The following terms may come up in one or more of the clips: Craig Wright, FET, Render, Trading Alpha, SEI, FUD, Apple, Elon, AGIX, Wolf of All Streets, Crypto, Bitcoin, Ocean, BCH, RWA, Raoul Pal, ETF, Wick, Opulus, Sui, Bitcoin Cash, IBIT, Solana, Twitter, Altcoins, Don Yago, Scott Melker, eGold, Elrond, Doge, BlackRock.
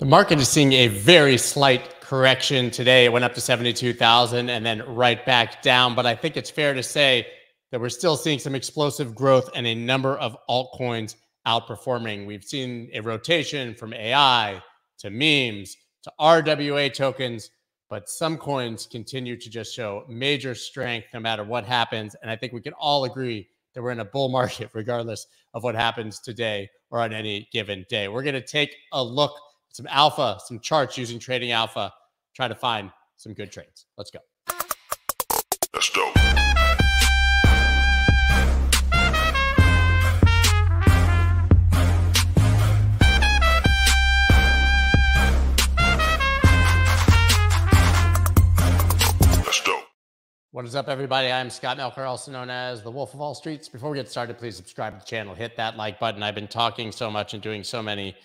The market is seeing a very slight correction today. It went up to 72,000 and then right back down. But I think it's fair to say that we're still seeing some explosive growth and a number of altcoins outperforming. We've seen a rotation from AI to memes to RWA tokens, but some coins continue to just show major strength no matter what happens. And I think we can all agree that we're in a bull market regardless of what happens today or on any given day. We're going to take a look some alpha, some charts using Trading Alpha, try to find some good trades. Let's go. Let's go. What is up, everybody? I'm Scott Melker, also known as the Wolf of All Streets. Before we get started, please subscribe to the channel, hit that like button. I've been talking so much and doing so many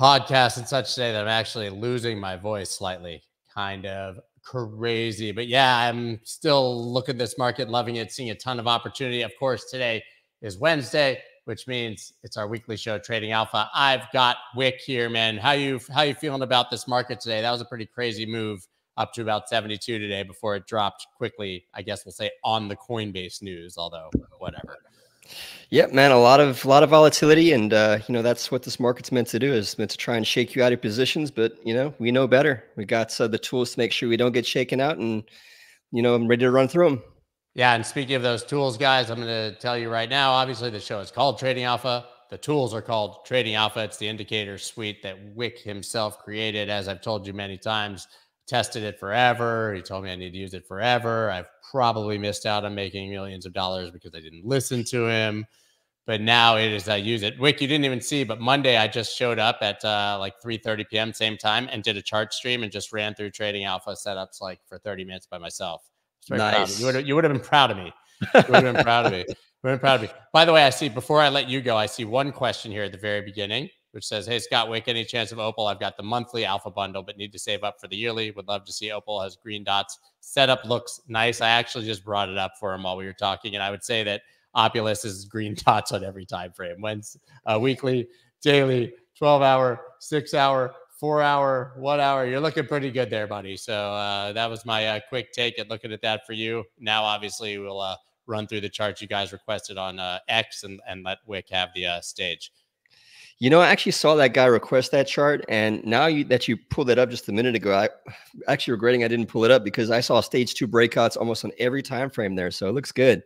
podcasts and such today that I'm actually losing my voice slightly. Kind of crazy, but yeah, I'm still looking at this market, loving it, seeing a ton of opportunity. Of course, today is Wednesday, which means it's our weekly show, Trading Alpha. I've got Wick here, man. How you feeling about this market today? That was a pretty crazy move up to about 72 today before it dropped quickly. I guess we'll say on the Coinbase news, although whatever. Yep, man, a lot of volatility, and you know, that's what this market's meant to do, is meant to try and shake you out of positions. But you know, we know better. We got the tools to make sure we don't get shaken out, and you know, I'm ready to run through them. Yeah, and speaking of those tools, guys, I'm going to tell you right now. Obviously, the show is called Trading Alpha. The tools are called Trading Alpha. It's the indicator suite that Wick himself created. As I've told you many times, tested it forever. He told me I need to use it forever. I've probably missed out on making millions of dollars because I didn't listen to him. But now it is, I use it. Wick, you didn't even see, but Monday I just showed up at like 3:30 p.m. same time and did a chart stream and just ran through Trading Alpha setups like for 30 minutes by myself. Nice. You would have been proud of me. You would have been proud of me. We're proud of you. By the way, I see, before I let you go, I see one question here at the very beginning, which says, hey, Scott, Wick, any chance of Opal? I've got the monthly alpha bundle, but need to save up for the yearly. Would love to see Opal. Has green dots. Setup looks nice. I actually just brought it up for him while we were talking, and I would say that Opulus is green dots on every time frame. When's weekly, daily, 12-hour, 6-hour, 4-hour, 1-hour. You're looking pretty good there, buddy. So that was my quick take at looking at that for you. Now, obviously, we'll run through the charts you guys requested on X and let Wick have the stage. You know, I actually saw that guy request that chart, and now that you pulled it up just a minute ago, I'm actually regretting I didn't pull it up because I saw stage 2 breakouts almost on every time frame there, so it looks good.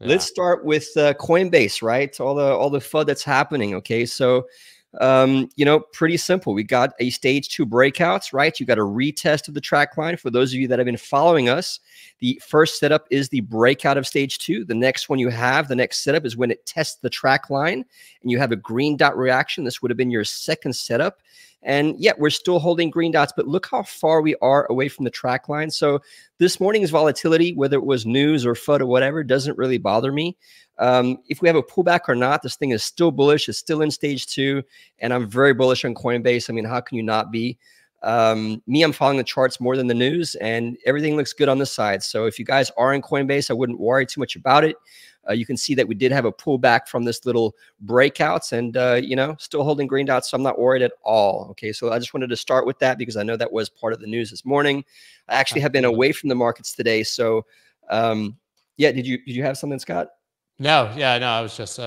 Yeah. Let's start with Coinbase, right? All the FUD that's happening. Okay, so you know, pretty simple. We got a stage 2 breakouts, right? You got a retest of the track line. For those of you that have been following us, the first setup is the breakout of stage 2. The next one you have, the next setup is when it tests the track line, and you have a green dot reaction. This would have been your second setup. And yeah, we're still holding green dots, but look how far we are away from the track line. So this morning's volatility, whether it was news or FUD or whatever, doesn't really bother me. If we have a pullback or not, this thing is still bullish. It's still in stage 2, and I'm very bullish on Coinbase. I mean, how can you not be? I'm following the charts more than the news, and everything looks good on this side. So if you guys are in Coinbase, I wouldn't worry too much about it. You can see that we did have a pullback from this little breakouts, and you know, still holding green dots, so I'm not worried at all. Okay, so I just wanted to start with that because I know that was part of the news this morning. I actually have been away from the markets today, so yeah. Did you have something, Scott? No, yeah, no, I was just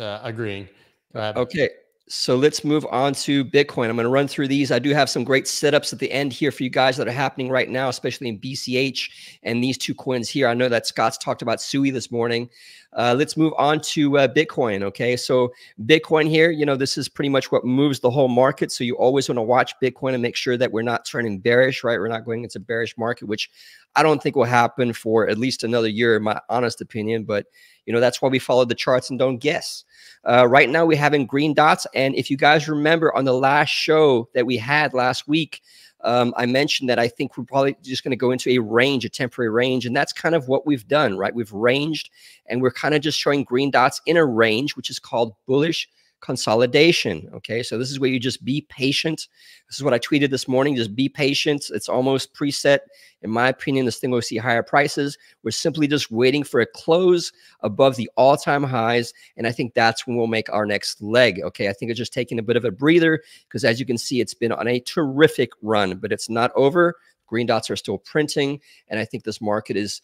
agreeing. Go ahead. Okay. So let's move on to Bitcoin. I'm going to run through these. I do have some great setups at the end here for you guys that are happening right now, especially in BCH and these two coins here. I know that Scott's talked about Sui this morning. Let's move on to Bitcoin. Okay, so Bitcoin here, you know, this is pretty much what moves the whole market. So you always want to watch Bitcoin and make sure that we're not turning bearish, right? We're not going into bearish market, which I don't think will happen for at least another year, in my honest opinion. But you know, that's why we follow the charts and don't guess. Right now, we're having green dots. And if you guys remember on the last show that we had last week, I mentioned that I think we're probably just going to go into a range, a temporary range. And that's kind of what we've done, right? We've ranged, and we're kind of just showing green dots in a range, which is called bullish consolidation. Okay, so this is where you just be patient. This is what I tweeted this morning. Just be patient. It's almost preset. In my opinion, this thing will see higher prices. We're simply just waiting for a close above the all-time highs, and I think that's when we'll make our next leg. Okay, I think it's just taking a bit of a breather because, as you can see, it's been on a terrific run, but it's not over. Green dots are still printing, and I think this market is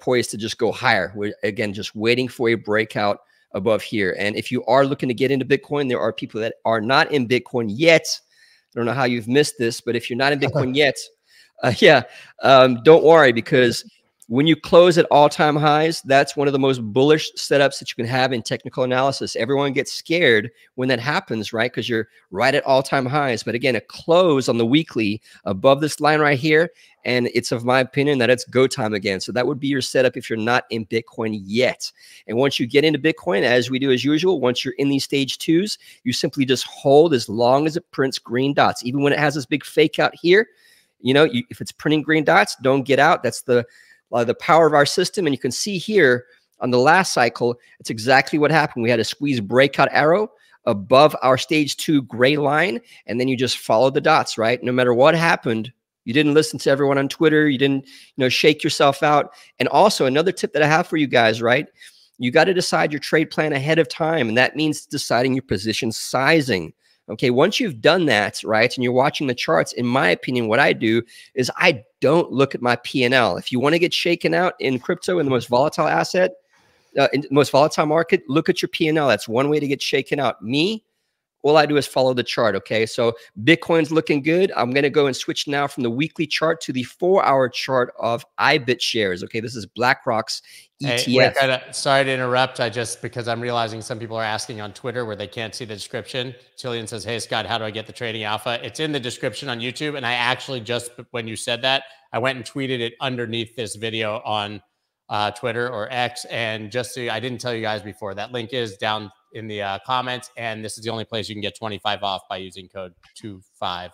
poised to just go higher. We're, again, just waiting for a breakout above here. And if you are looking to get into Bitcoin, there are people that are not in Bitcoin yet. I don't know how you've missed this, but if you're not in Bitcoin yet, don't worry, because when you close at all-time highs, that's one of the most bullish setups that you can have in technical analysis. Everyone gets scared when that happens, right? Because you're right at all-time highs. But again, a close on the weekly above this line right here, and it's of my opinion that it's go time again. So that would be your setup if you're not in Bitcoin yet. And once you get into Bitcoin, as we do as usual, once you're in these stage twos, you simply just hold as long as it prints green dots. Even when it has this big fake out here, you know, if it's printing green dots, don't get out. That's the power of our system. And you can see here on the last cycle, it's exactly what happened. We had a squeeze breakout arrow above our stage two gray line, and then you just follow the dots, right? No matter what happened, you didn't listen to everyone on Twitter. You didn't, you know, shake yourself out. And also another tip that I have for you guys, right? You got to decide your trade plan ahead of time. And that means deciding your position sizing. Okay, once you've done that, right, and you're watching the charts, in my opinion, what I do is I don't look at my P&L. If you want to get shaken out in crypto, in the most volatile asset, in the most volatile market, look at your P&L. That's one way to get shaken out. Me, all I do is follow the chart, okay? So Bitcoin's looking good. I'm going to go and switch now from the weekly chart to the 4-hour chart of IBIT shares, okay? This is BlackRock's ETF. Hey, Wick, sorry to interrupt. Because I'm realizing some people are asking on Twitter where they can't see the description. Tillian says, hey, Scott, how do I get the Trading Alpha? It's in the description on YouTube. And I actually just, when you said that, I went and tweeted it underneath this video on Twitter or X. And just so I didn't tell you guys before, that link is down in the comments, and this is the only place you can get 25 off by using code 25OFF.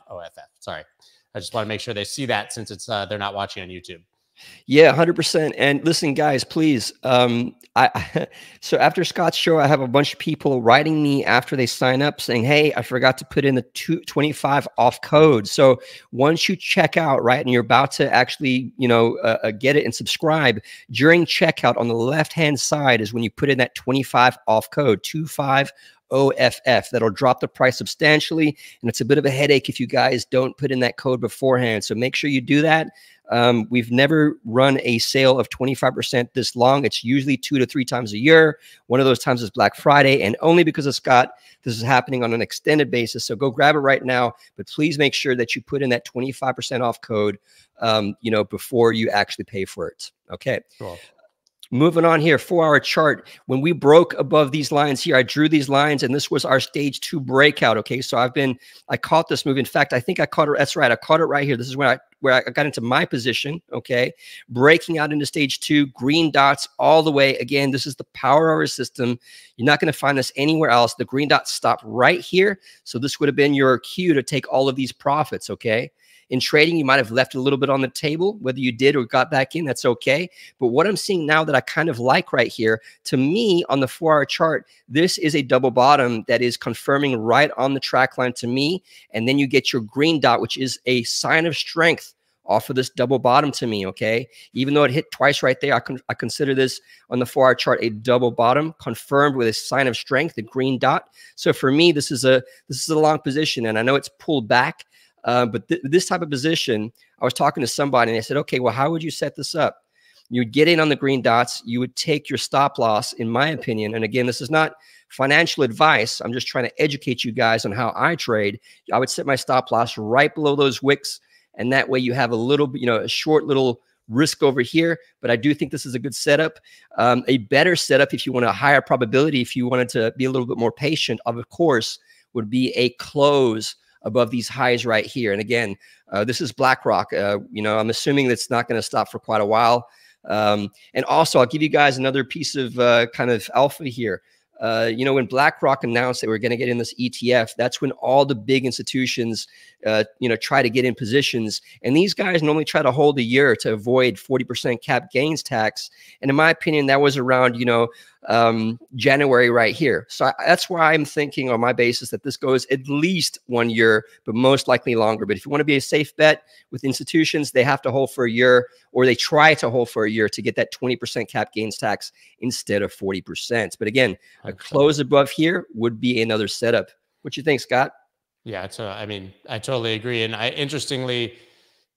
Sorry, I just want to make sure they see that, since it's they're not watching on YouTube. Yeah, 100%. And listen, guys, please. So after Scott's show, I have a bunch of people writing me after they sign up saying, hey, I forgot to put in the 25 off code. So once you check out, right, and you're about to actually, you know, get it and subscribe, during checkout on the left-hand side is when you put in that 25 off code, 25OFF. That'll drop the price substantially. And it's a bit of a headache if you guys don't put in that code beforehand. So make sure you do that. We've never run a sale of 25% this long. It's usually 2 to 3 times a year. One of those times is Black Friday, and only because of Scott, this is happening on an extended basis. So go grab it right now, but please make sure that you put in that 25% off code, you know, before you actually pay for it. Okay. Cool. Moving on here, 4-hour chart. When we broke above these lines here, I drew these lines, and this was our stage two breakout. Okay, so I caught this move. In fact, I think I caught it. That's right, I caught it right here. This is where I got into my position. Okay, breaking out into stage two, green dots all the way. Again, this is the power of our system. You're not going to find this anywhere else. The green dots stop right here, so this would have been your cue to take all of these profits. Okay. In trading, you might have left a little bit on the table. Whether you did or got back in, that's okay. But what I'm seeing now that I kind of like right here, to me, on the 4-hour chart, this is a double bottom that is confirming right on the track line to me. And then you get your green dot, which is a sign of strength off of this double bottom to me, okay? Even though it hit twice right there, I consider this on the 4-hour chart a double bottom confirmed with a sign of strength, the green dot. So for me, this is a long position, and I know it's pulled back. But this type of position, I was talking to somebody and I said, okay, well, how would you set this up? You'd get in on the green dots. You would take your stop loss, in my opinion. And again, this is not financial advice. I'm just trying to educate you guys on how I trade. I would set my stop loss right below those wicks. And that way you have a little, you know, a short little risk over here. But I do think this is a good setup, a better setup if you want a higher probability, if you wanted to be a little bit more patient, of course, would be a close above these highs right here. And again, this is BlackRock. You know, I'm assuming that's not going to stop for quite a while. And also, I'll give you guys another piece of kind of alpha here. You know, when BlackRock announced that we're going to get in this ETF, that's when all the big institutions, you know, try to get in positions. And these guys normally try to hold a year to avoid 40% cap gains tax. And in my opinion, that was around, you know, January right here. So that's why I'm thinking on my basis that this goes at least 1 year, but most likely longer. But if you want to be a safe bet with institutions, they have to hold for a year, or they try to hold for a year to get that 20% cap gains tax instead of 40%. But again, a close above here would be another setup. What you think, Scott? Yeah, so I mean, I totally agree. And interestingly,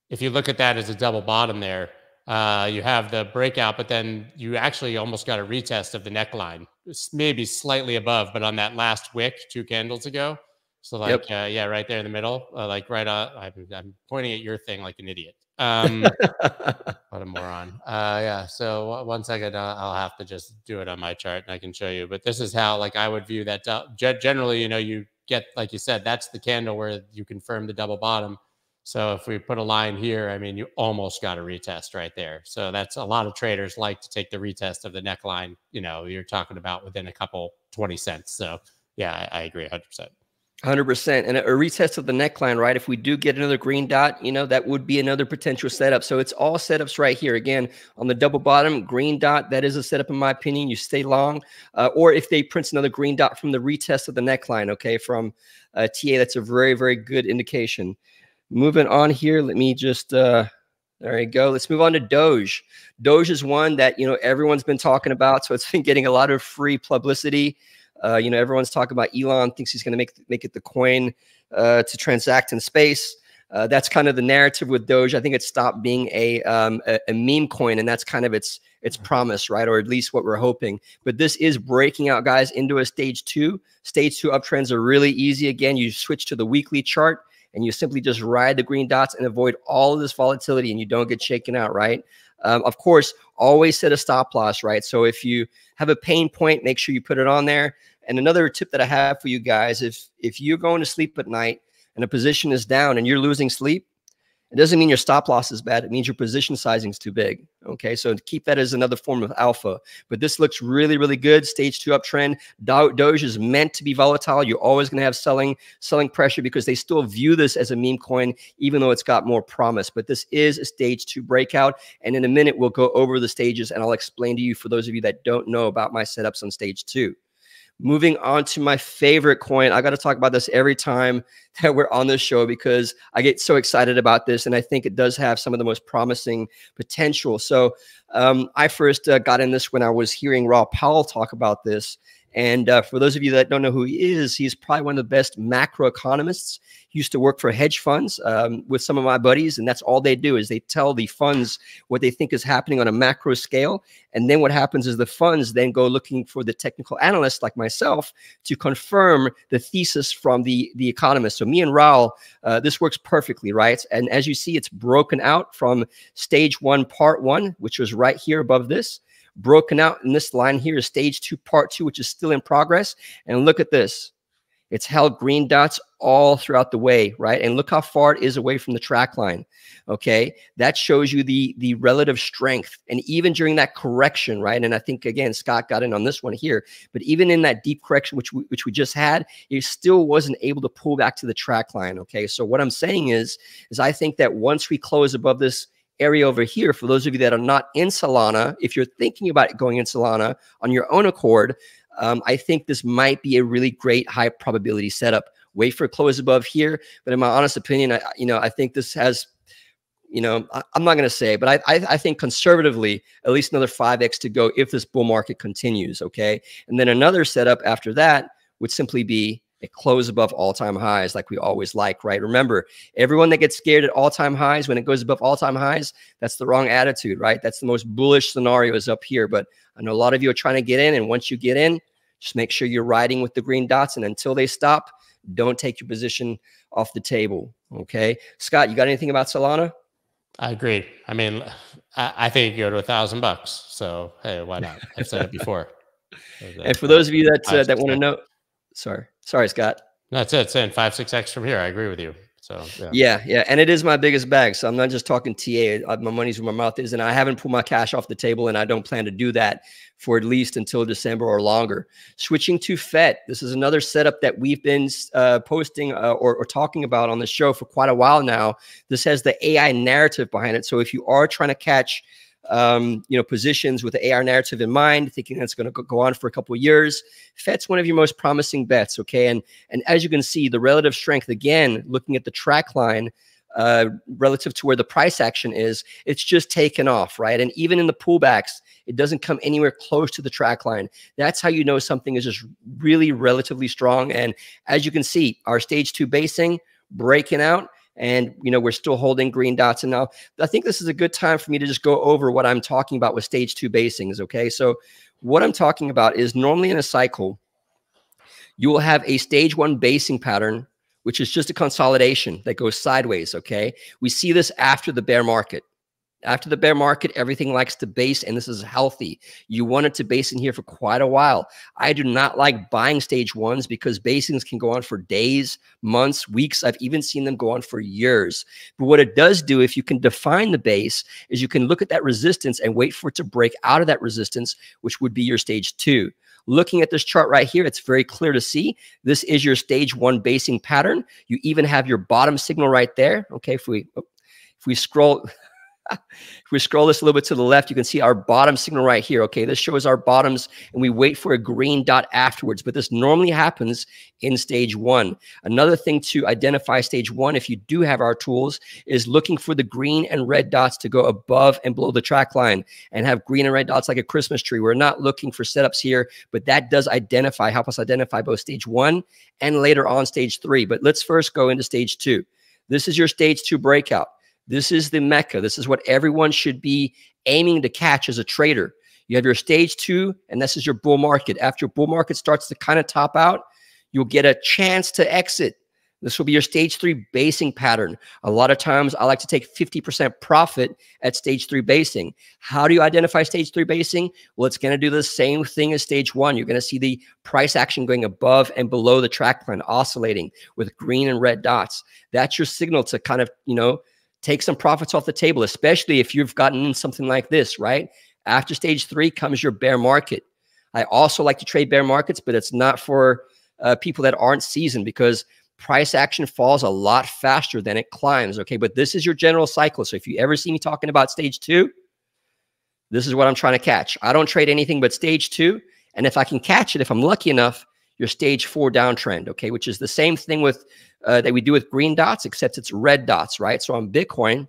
if you look at that as a double bottom there, you have the breakout, but then you actually almost got a retest of the neckline, maybe slightly above, but on that last wick 2 candles ago. So like, yep. Yeah, right there in the middle, like right on, I'm pointing at your thing like an idiot. What a moron. Yeah, so 1 second, I'll have to just do it on my chart and I can show you. But this is how like I would view that. Generally, you know, you get, like you said, that's the candle where you confirm the double bottom. So if we put a line here, I mean, you almost got a retest right there. So that's a lot of traders like to take the retest of the neckline. You know, you're talking about within a couple 20 cents. So yeah, I agree 100%. 100%. And a retest of the neckline, right? If we do get another green dot, you know, that would be another potential setup. So it's all setups right here. Again, on the double bottom, green dot, that is a setup in my opinion. You stay long, or if they print another green dot from the retest of the neckline, okay, from TA, that's a very, very good indication. Moving on here, let me just, there you go. Let's move on to Doge. Doge is one that, you know, everyone's been talking about. So it's been getting a lot of free publicity. You know, everyone's talking about Elon thinks he's going to make it the coin to transact in space. That's kind of the narrative with Doge. I think it stopped being a meme coin, and that's kind of its promise, right? Or at least what we're hoping. But this is breaking out, guys, into a stage two. Stage two uptrends are really easy. Again, you switch to the weekly chart, and you simply just ride the green dots and avoid all of this volatility, and you don't get shaken out, right? Of course, always set a stop loss, right? So if you have a pain point, make sure you put it on there. And another tip that I have for you guys, if you're going to sleep at night and a position is down and you're losing sleep, it doesn't mean your stop loss is bad. It means your position sizing is too big. Okay, so keep that as another form of alpha. But this looks really, really good. Stage two uptrend. Doge is meant to be volatile. You're always going to have selling pressure because they still view this as a meme coin, even though it's got more promise. But this is a stage two breakout. And in a minute, we'll go over the stages and I'll explain to you for those of you that don't know about my setups on stage two. Moving on to my favorite coin. I got to talk about this every time that we're on this show because I get so excited about this, and I think it does have some of the most promising potential. So I first got in this when I was hearing Raoul Pal talk about this. And for those of you that don't know who he is, he's probably one of the best macroeconomists. He used to work for hedge funds with some of my buddies, and that's all they do is they tell the funds what they think is happening on a macro scale. And then what happens is the funds then go looking for the technical analysts like myself to confirm the thesis from the economist. So me and Raoul, this works perfectly, right? And as you see, it's broken out from stage one, part one, which was right here above this. Broken out in this line here is stage two, part two, which is still in progress. And look at this. It's held green dots all throughout the way, right? And look how far it is away from the track line, okay? That shows you the relative strength. And even during that correction, right? And I think, again, Scott got in on this one here, but even in that deep correction, which we just had, it still wasn't able to pull back to the track line, okay? So what I'm saying is I think that once we close above this area over here, for those of you that are not in Solana, if you're thinking about going in Solana on your own accord, I think this might be a really great high probability setup. Wait for a close above here, but in my honest opinion, I think this has, you know, I'm not going to say, but I think conservatively at least another 5x to go if this bull market continues, okay? And then another setup after that would simply be a close above all-time highs like we always like, right? Remember, everyone that gets scared at all-time highs when it goes above all-time highs, that's the wrong attitude, right? That's the most bullish scenario is up here. But I know a lot of you are trying to get in, and once you get in, just make sure you're riding with the green dots, and until they stop, don't take your position off the table, okay? Scott, you got anything about Solana? I agree. I mean, I think you go to $1,000, so hey, why not? I've said it before. And for those of you that want to know, sorry, Scott. No, that's it. Saying 5-6x from here. I agree with you. So yeah. And it is my biggest bag. So I'm not just talking TA. My money's where my mouth is, and I haven't pulled my cash off the table, and I don't plan to do that for at least until December or longer. Switching to FET. This is another setup that we've been posting or talking about on the show for quite a while now. This has the AI narrative behind it. So if you are trying to catch positions with the AR narrative in mind, thinking that's going to go on for a couple of years. FET's one of your most promising bets, okay? And as you can see, the relative strength, again, looking at the track line, relative to where the price action is, it's just taken off, right? And even in the pullbacks, it doesn't come anywhere close to the track line. That's how you know something is just really relatively strong. And as you can see, our stage two basing breaking out, and we're still holding green dots. And now I think this is a good time for me to just go over what I'm talking about with stage two basings, okay? So what I'm talking about is normally in a cycle, you will have a stage one basing pattern, which is just a consolidation that goes sideways, okay? We see this after the bear market. After the bear market, everything likes to base, and this is healthy. You want it to base in here for quite a while. I do not like buying stage ones because basings can go on for days, months, weeks. I've even seen them go on for years. But what it does do, if you can define the base, is you can look at that resistance and wait for it to break out of that resistance, which would be your stage two. Looking at this chart right here, it's very clear to see. This is your stage one basing pattern. You even have your bottom signal right there. Okay, if we scroll, if we scroll this a little bit to the left, you can see our bottom signal right here. Okay, this shows our bottoms, and we wait for a green dot afterwards. But this normally happens in stage one. Another thing to identify stage one, if you do have our tools, is looking for the green and red dots to go above and below the track line and have green and red dots like a Christmas tree. We're not looking for setups here, but that does identify, help us identify both stage one and later on stage three. But let's first go into stage two. This is your stage two breakout. This is the Mecca. This is what everyone should be aiming to catch as a trader. You have your stage two, and this is your bull market. After your bull market starts to kind of top out, you'll get a chance to exit. This will be your stage three basing pattern. A lot of times I like to take 50% profit at stage three basing. How do you identify stage three basing? Well, it's going to do the same thing as stage one. You're going to see the price action going above and below the track line, oscillating with green and red dots. That's your signal to kind of, take some profits off the table, especially if you've gotten in something like this, right? After stage three comes your bear market. I also like to trade bear markets, but it's not for people that aren't seasoned because price action falls a lot faster than it climbs, okay? But this is your general cycle. So if you ever see me talking about stage two, this is what I'm trying to catch. I don't trade anything but stage two. And if I can catch it, if I'm lucky enough, your stage four downtrend, okay, which is the same thing with that we do with green dots, except it's red dots, right? So on Bitcoin,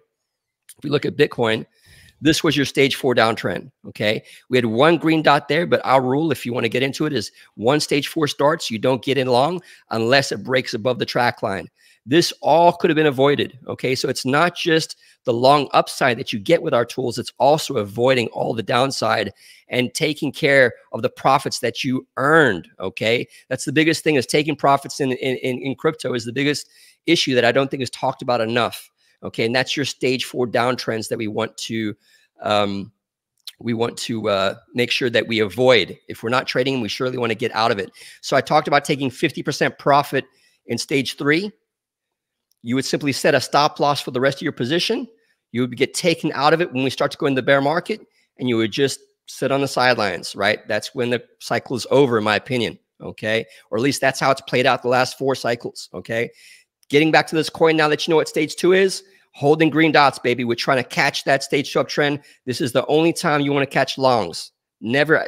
if we look at Bitcoin, this was your stage four downtrend, okay? We had one green dot there, but our rule, if you want to get into it, is one stage four starts, you don't get in long unless it breaks above the track line. This all could have been avoided, okay? So it's not just the long upside that you get with our tools, it's also avoiding all the downside and taking care of the profits that you earned, okay? That's the biggest thing, is taking profits in crypto is the biggest issue that I don't think is talked about enough, okay? And that's your stage four downtrends that we want to make sure that we avoid. If we're not trading, we surely want to get out of it. So I talked about taking 50% profit in stage three. You would simply set a stop loss for the rest of your position. You would get taken out of it when we start to go in the bear market, and you would just sit on the sidelines, right? That's when the cycle is over, in my opinion, okay? Or at least that's how it's played out the last four cycles, okay? Getting back to this coin now that you know what stage two is, holding green dots, baby. We're trying to catch that stage two uptrend. This is the only time you want to catch longs. Never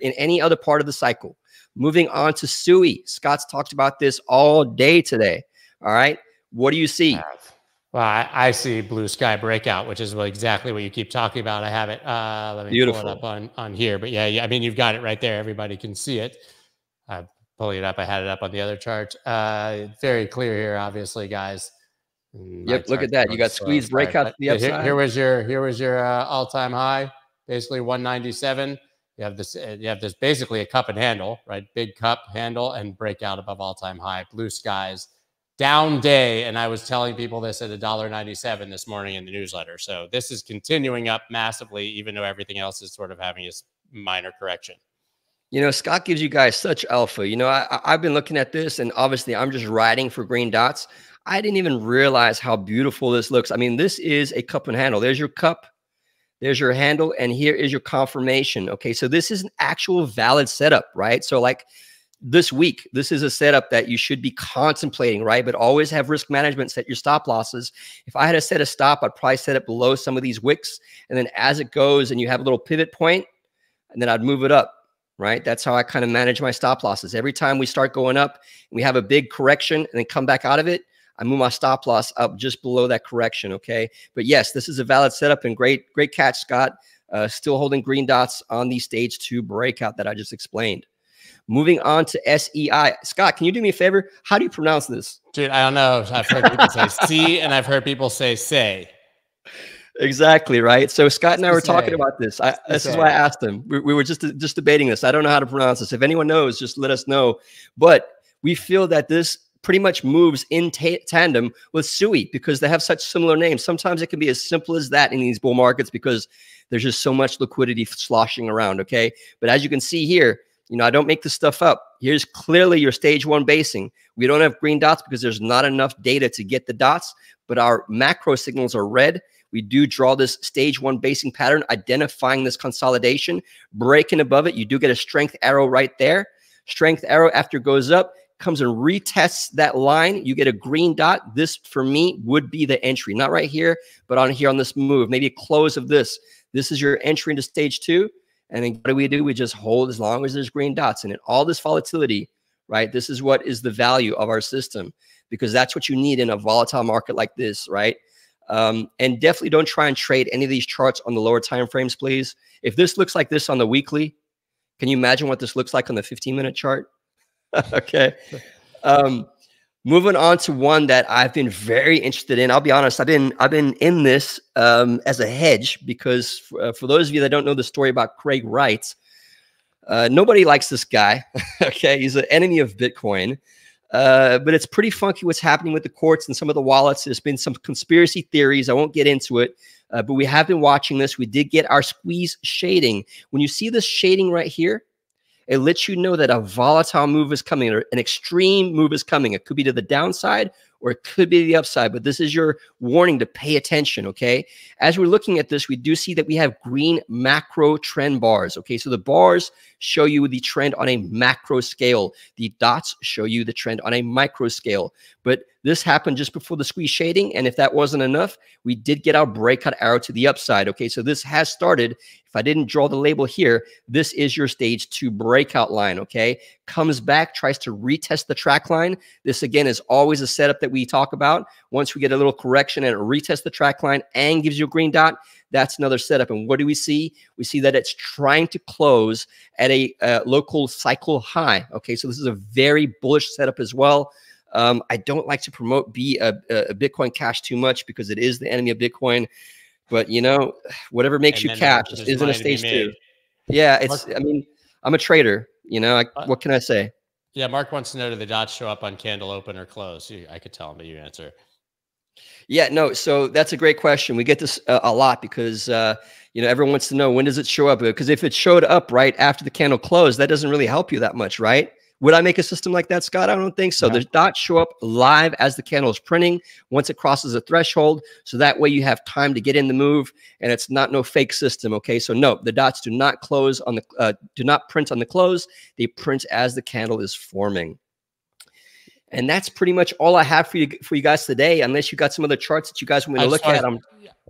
in any other part of the cycle. Moving on to Sui. Scott's talked about this all day today, all right? What do you see? Well, I see blue sky breakout, which is exactly what you keep talking about. I have it. Let me pull it up on here. But yeah, I mean, you've got it right there. Everybody can see it. I'm pulling it up. I had it up on the other chart. Very clear here, obviously, guys. Yep, look at that. You got squeeze breakout to the upside. Here was your all-time high, basically 197. You have this basically a cup and handle, right? Big cup handle and breakout above all-time high. Blue skies. Down day, and I was telling people this at $1.97 this morning in the newsletter. So this is continuing up massively, even though everything else is sort of having a minor correction. You know, Scott gives you guys such alpha. You know, I've been looking at this, and obviously I'm just riding for green dots. I didn't even realize how beautiful this looks. I mean, this is a cup and handle. There's your cup. There's your handle, and here is your confirmation. Okay, so this is an actual valid setup, right? So like this week, this is a setup that you should be contemplating, right? But always have risk management, set your stop losses. If I had to set a stop, I'd probably set it below some of these wicks. And then as it goes and you have a little pivot point, and then I'd move it up, right? That's how I kind of manage my stop losses. Every time we start going up, we have a big correction and then come back out of it, I move my stop loss up just below that correction, okay? But yes, this is a valid setup and great catch, Scott. Still holding green dots on the stage 2 breakout that I just explained. Moving on to SEI. Scott, can you do me a favor? How do you pronounce this? Dude, I don't know. I've heard people say C and I've heard people say say. Exactly, right? So Scott and I were talking about this. This is why I asked him. We were just debating this. I don't know how to pronounce this. If anyone knows, just let us know. But we feel that this pretty much moves in tandem with Sui because they have such similar names. Sometimes it can be as simple as that in these bull markets because there's just so much liquidity sloshing around, okay? But as you can see here, you know, I don't make this stuff up. Here's clearly your stage 1 basing. We don't have green dots because there's not enough data to get the dots, but our macro signals are red. We do draw this stage 1 basing pattern, identifying this consolidation, breaking above it. You do get a strength arrow right there. Strength arrow after it goes up, comes and retests that line. You get a green dot. This, for me, would be the entry. Not right here, but on here on this move. Maybe a close of this. This is your entry into stage 2. And then what do? We just hold as long as there's green dots in it. All this volatility, right? This is what is the value of our system because that's what you need in a volatile market like this, right? And definitely don't try and trade any of these charts on the lower time frames, please. If this looks like this on the weekly, can you imagine what this looks like on the 15-minute chart? Okay. Moving on to one that I've been very interested in. I'll be honest. I've been in this as a hedge because for those of you that don't know the story about Craig Wright, nobody likes this guy. Okay, he's an enemy of Bitcoin. But it's pretty funky what's happening with the courts and some of the wallets. There's been some conspiracy theories. I won't get into it, but we have been watching this. We did get our squeeze shading. When you see this shading right here, it lets you know that a volatile move is coming or an extreme move is coming. It could be to the downside or it could be to the upside, but this is your warning to pay attention, okay? As we're looking at this, we do see that we have green macro trend bars, okay? So the bars show you the trend on a macro scale. The dots show you the trend on a micro scale. But this happened just before the squeeze shading, and if that wasn't enough, we did get our breakout arrow to the upside, okay? So this has started. If I didn't draw the label here, this is your stage 2 breakout line, okay? Comes back, tries to retest the track line. This, again, is always a setup that we talk about. Once we get a little correction and it retests the track line and gives you a green dot, that's another setup. And what do we see? We see that it's trying to close at a local cycle high. Okay, so this is a very bullish setup as well. I don't like to promote Bitcoin Cash too much because it is the enemy of Bitcoin. But, you know, whatever makes you cash isn't a stage 2. Yeah, it's, I mean, I'm a trader. You know, what can I say? Yeah, Mark wants to know, do the dots show up on candle open or close? I could tell him, but you answer. Yeah, no, so that's a great question. We get this a lot because, you know, everyone wants to know, when does it show up? Because if it showed up right after the candle closed, that doesn't really help you that much, right? Would I make a system like that, Scott? I don't think so. Yeah. The dots show up live as the candle is printing once it crosses a threshold. So that way you have time to get in the move and it's not no fake system. Okay. So no, the dots do not close on the, do not print on the close. They print as the candle is forming. And that's pretty much all I have for you guys today, unless you got some other charts that you guys want me to look at.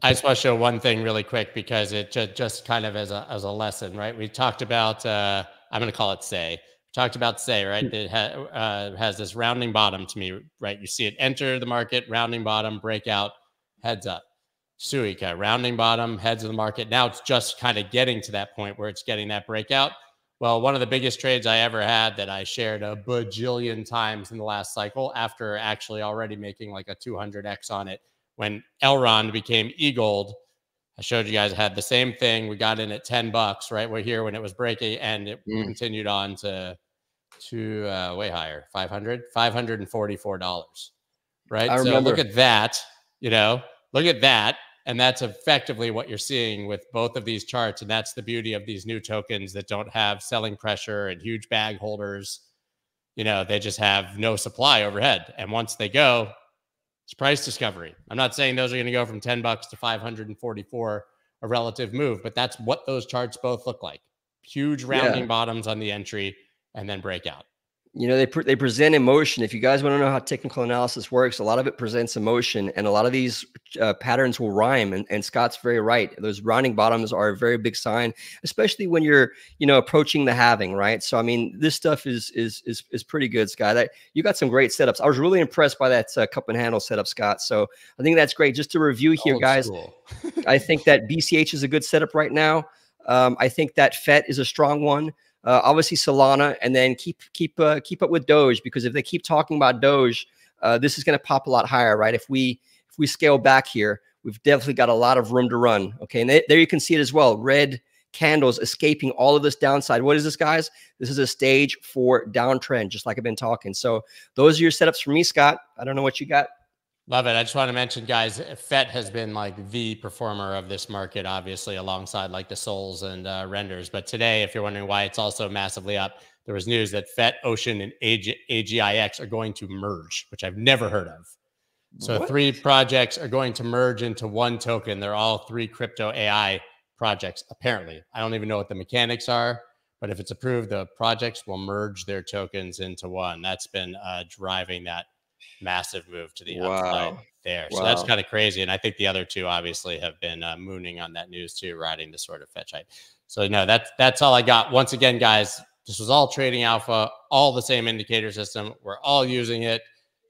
I just want to show one thing really quick because it just kind of as a lesson, right? We talked about, I'm going to call it say. Talked about say, right? It has this rounding bottom to me, right? You see it enter the market, rounding bottom, breakout, heads up. Suica, rounding bottom, heads of the market. Now it's just kind of getting to that point where it's getting that breakout. Well, one of the biggest trades I ever had that I shared a bajillion times in the last cycle after actually already making like a 200x on it. When Elrond became eGold, I showed you guys I had the same thing. We got in at $10, right? We're here when it was breaking and it continued on to way higher, $544, right? I remember. So look at that, you know, look at that. And that's effectively what you're seeing with both of these charts. And that's the beauty of these new tokens that don't have selling pressure and huge bag holders. You know, they just have no supply overhead. And once they go, it's price discovery. I'm not saying those are going to go from $10 to 544, a relative move, but that's what those charts both look like. Huge rounding bottoms on the entry, and then breakout. You know, they present emotion. If you guys want to know how technical analysis works, a lot of it presents emotion, and a lot of these patterns will rhyme. And Scott's very right. Those rounding bottoms are a very big sign, especially when you're, you know, approaching the halving, right? So I mean, this stuff is pretty good, Scott. You got some great setups. I was really impressed by that cup and handle setup, Scott. So I think that's great. Just to review here, guys, I think that BCH is a good setup right now. I think that FET is a strong one. Obviously Solana, and then keep up with Doge, because if they keep talking about Doge, this is going to pop a lot higher, right? If we scale back here, we've definitely got a lot of room to run. Okay, and there you can see it as well. Red candles escaping all of this downside. What is this, guys? This is a stage 4 downtrend, just like I've been talking. So those are your setups for me, Scott. I don't know what you got. Love it. I just want to mention, guys, FET has been like the performer of this market, obviously, alongside like the Souls and Renders. But today, if you're wondering why it's also massively up, there was news that FET, Ocean, and AGIX are going to merge, which I've never heard of. So what? 3 projects are going to merge into one token. They're all 3 crypto AI projects, apparently. I don't even know what the mechanics are, but if it's approved, the projects will merge their tokens into one. That's been driving that massive move to the upside there. So that's kind of crazy. And I think the other 2 obviously have been mooning on that news too, riding the sort of fetch hype. So no, that's all I got. Once again, guys, this was all Trading Alpha, all the same indicator system. We're all using it.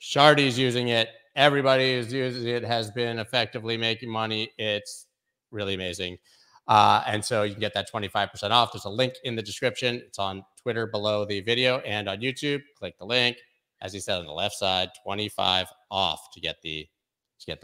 Shardy's using it. Everybody who's using it has been effectively making money. It's really amazing. And so you can get that 25% off. There's a link in the description. It's on Twitter below the video and on YouTube. Click the link. As he said, on the left side, 25 off to get the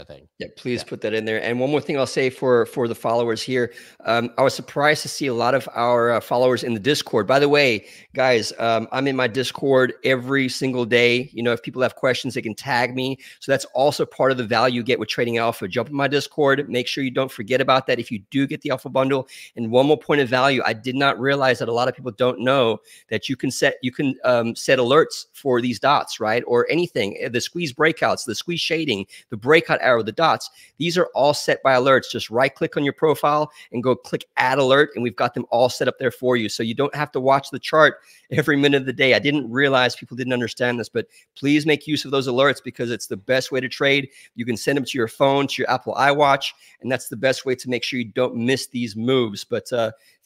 thing. Yeah, please put that in there. And one more thing I'll say for the followers here, I was surprised to see a lot of our followers in the Discord. By the way, guys, I'm in my Discord every single day. You know, if people have questions, they can tag me. So that's also part of the value you get with Trading Alpha. Jump in my Discord. Make sure you don't forget about that if you do get the Alpha Bundle. And one more point of value, I did not realize that a lot of people don't know that you can set alerts for these dots, right? Or anything, the squeeze breakouts, the squeeze shading, the breakout arrow, the dots. These are all set by alerts. Just right click on your profile and go click add alert, and we've got them all set up there for you, so you don't have to watch the chart every minute of the day. I didn't realize people didn't understand this, but please make use of those alerts because it's the best way to trade. You can send them to your phone, to your Apple iWatch, and that's the best way to make sure you don't miss these moves. But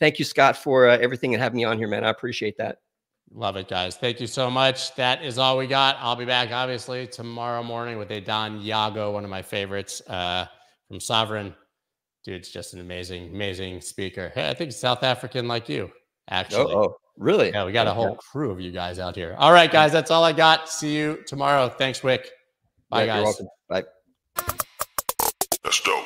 thank you, Scott, for everything and having me on here, man. I appreciate that. Love it, guys. Thank you so much. That is all we got. I'll be back, obviously, tomorrow morning with a Don Yago, one of my favorites from Sovereign. Dude's just an amazing, amazing speaker. Hey, I think South African like you, actually. Oh, really? Yeah, we got a whole crew of you guys out here. All right, guys, that's all I got. See you tomorrow. Thanks, Wick. Bye, guys. You're welcome. Bye. Let's go.